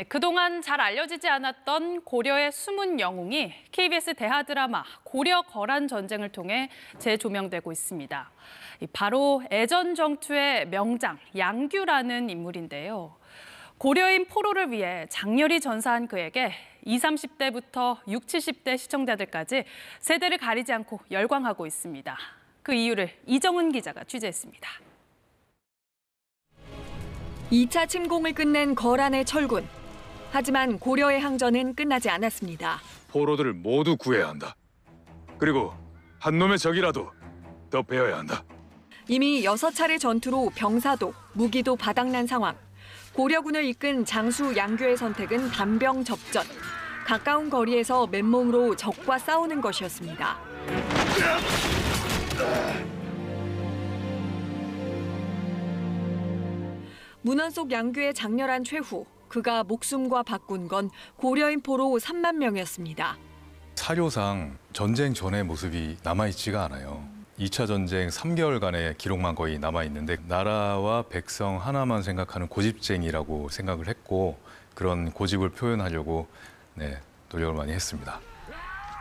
네, 그동안 잘 알려지지 않았던 고려의 숨은 영웅이 KBS 대하 드라마 고려 거란 전쟁을 통해 재조명되고 있습니다. 바로 애전 정투의 명장 양규라는 인물인데요. 고려인 포로를 위해 장렬히 전사한 그에게 20, 30대부터 60, 70대 시청자들까지 세대를 가리지 않고 열광하고 있습니다. 그 이유를 이정은 기자가 취재했습니다. 2차 침공을 끝낸 거란의 철군. 하지만 고려의 항전은 끝나지 않았습니다. 포로들을 모두 구해야 한다. 그리고 한 놈의 적이라도 더 베어야 한다. 이미 6차례 전투로 병사도, 무기도 바닥난 상황. 고려군을 이끈 장수 양규의 선택은 단병 접전. 가까운 거리에서 맨몸으로 적과 싸우는 것이었습니다. 문헌 속 양규의 장렬한 최후. 그가 목숨과 바꾼 건 고려인 포로 3만 명이었습니다. 사료상 전쟁 전의 모습이 남아있지가 않아요. 2차 전쟁 3개월간의 기록만 거의 남아있는데 나라와 백성 하나만 생각하는 고집쟁이라고 생각을 했고 그런 고집을 표현하려고 노력을 많이 했습니다.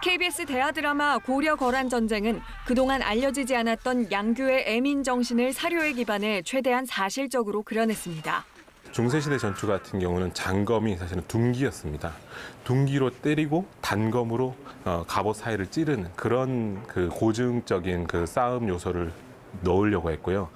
KBS 대하 드라마 고려 거란 전쟁은 그동안 알려지지 않았던 양규의 애민 정신을 사료에 기반해 최대한 사실적으로 그려냈습니다. 중세시대 전투 같은 경우는 장검이 사실은 둔기였습니다. 둔기로 때리고 단검으로 갑옷 사이를 찌르는 그런 고증적인 싸움 요소를 넣으려고 했고요.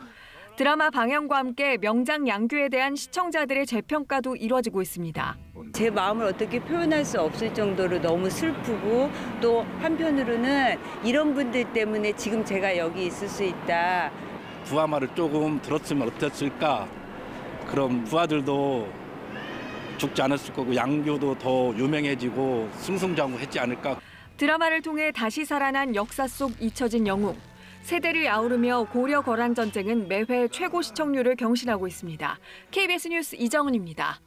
드라마 방영과 함께 명장 양규에 대한 시청자들의 재평가도 이루어지고 있습니다. 제 마음을 어떻게 표현할 수 없을 정도로 너무 슬프고 또 한편으로는 이런 분들 때문에 지금 제가 여기 있을 수 있다. 부하말을 조금 들었으면 어땠을까. 그럼 부하들도 죽지 않았을 거고 양규도 더 유명해지고 승승장구했지 않을까. 드라마를 통해 다시 살아난 역사 속 잊혀진 영웅. 세대를 아우르며 고려 거란 전쟁은 매회 최고 시청률을 경신하고 있습니다. KBS 뉴스 이정은입니다.